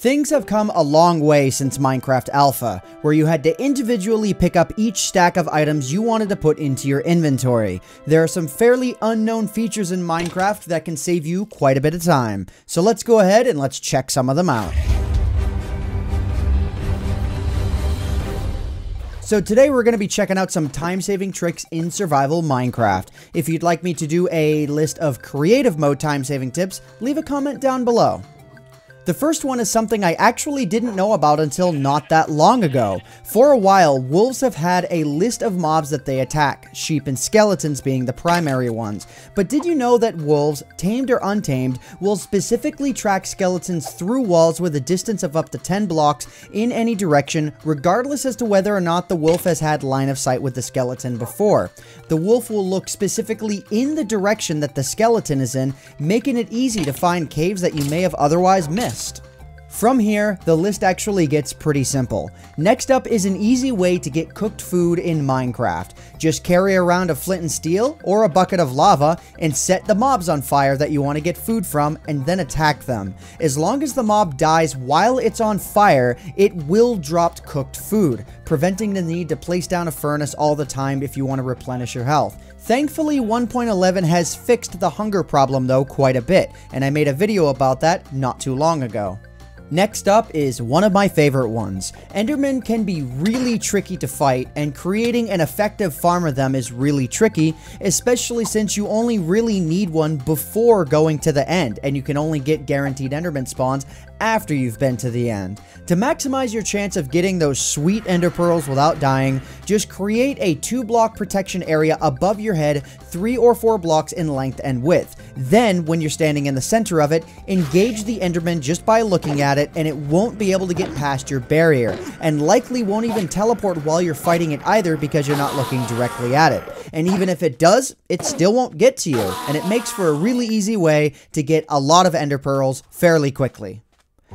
Things have come a long way since Minecraft Alpha, where you had to individually pick up each stack of items you wanted to put into your inventory. There are some fairly unknown features in Minecraft that can save you quite a bit of time. So let's go ahead and let's check some of them out. So today we're going to be checking out some time-saving tricks in survival Minecraft. If you'd like me to do a list of creative mode time-saving tips, leave a comment down below. The first one is something I actually didn't know about until not that long ago. For a while, wolves have had a list of mobs that they attack, sheep and skeletons being the primary ones. But did you know that wolves, tamed or untamed, will specifically track skeletons through walls with a distance of up to 10 blocks in any direction, regardless as to whether or not the wolf has had line of sight with the skeleton before? The wolf will look specifically in the direction that the skeleton is in, making it easy to find caves that you may have otherwise missed. From here, the list actually gets pretty simple. Next up is an easy way to get cooked food in Minecraft. Just carry around a flint and steel or a bucket of lava and set the mobs on fire that you want to get food from and then attack them. As long as the mob dies while it's on fire, it will drop cooked food, preventing the need to place down a furnace all the time if you want to replenish your health. Thankfully, 1.11 has fixed the hunger problem though quite a bit, and I made a video about that not too long ago. Next up is one of my favorite ones. Endermen can be really tricky to fight, and creating an effective farm of them is really tricky, especially since you only really need one before going to the end, and you can only get guaranteed Enderman spawns after you've been to the end. To maximize your chance of getting those sweet ender pearls without dying, just create a 2-block protection area above your head, 3 or 4 blocks in length and width. Then, when you're standing in the center of it, engage the enderman just by looking at it, and it won't be able to get past your barrier, and likely won't even teleport while you're fighting it either because you're not looking directly at it. And even if it does, it still won't get to you, and it makes for a really easy way to get a lot of ender pearls fairly quickly.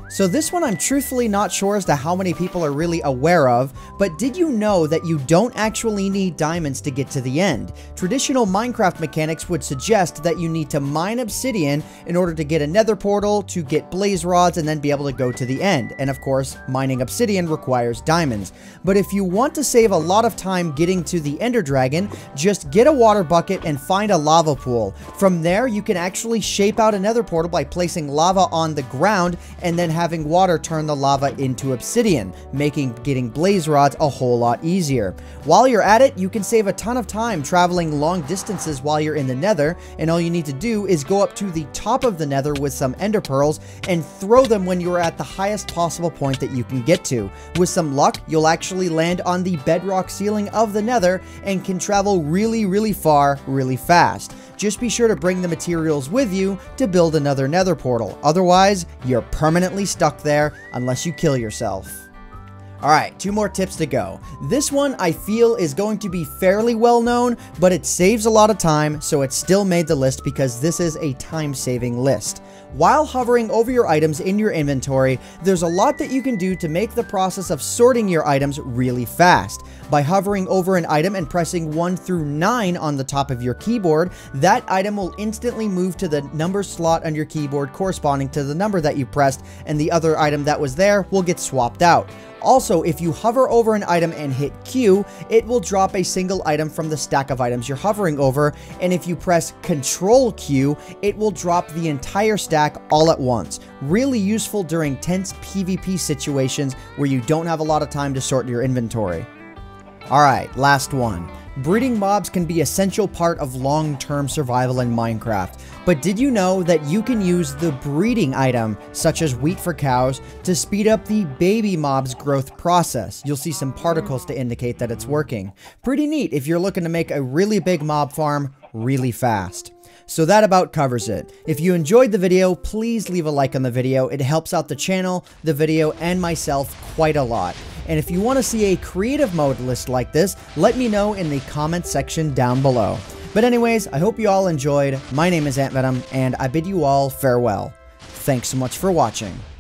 So this one I'm truthfully not sure as to how many people are really aware of, but did you know that you don't actually need diamonds to get to the end? Traditional Minecraft mechanics would suggest that you need to mine obsidian in order to get a nether portal, to get blaze rods, and then be able to go to the end. And of course, mining obsidian requires diamonds. But if you want to save a lot of time getting to the ender dragon, just get a water bucket and find a lava pool. From there, you can actually shape out a nether portal by placing lava on the ground and then having water turn the lava into obsidian, making getting blaze rods a whole lot easier. While you're at it, you can save a ton of time traveling long distances while you're in the nether, and all you need to do is go up to the top of the nether with some ender pearls and throw them when you're at the highest possible point that you can get to. With some luck, you'll actually land on the bedrock ceiling of the nether and can travel really, really far, really fast. Just be sure to bring the materials with you to build another nether portal. Otherwise, you're permanently stuck there unless you kill yourself. Alright, 2 more tips to go. This one I feel is going to be fairly well known, but it saves a lot of time, so it still made the list because this is a time-saving list. While hovering over your items in your inventory, there's a lot that you can do to make the process of sorting your items really fast. By hovering over an item and pressing 1 through 9 on the top of your keyboard, that item will instantly move to the number slot on your keyboard corresponding to the number that you pressed, and the other item that was there will get swapped out. Also, if you hover over an item and hit Q, it will drop a single item from the stack of items you're hovering over, and if you press Control Q, it will drop the entire stack all at once. Really useful during tense PvP situations where you don't have a lot of time to sort your inventory. Alright, last one. Breeding mobs can be an essential part of long-term survival in Minecraft, but did you know that you can use the breeding item, such as wheat for cows, to speed up the baby mob's growth process? You'll see some particles to indicate that it's working. Pretty neat if you're looking to make a really big mob farm really fast. So that about covers it. If you enjoyed the video, please leave a like on the video. It helps out the channel, the video, and myself quite a lot. And if you want to see a creative mode list like this, let me know in the comment section down below. But anyways, I hope you all enjoyed. My name is AntVenom, and I bid you all farewell. Thanks so much for watching.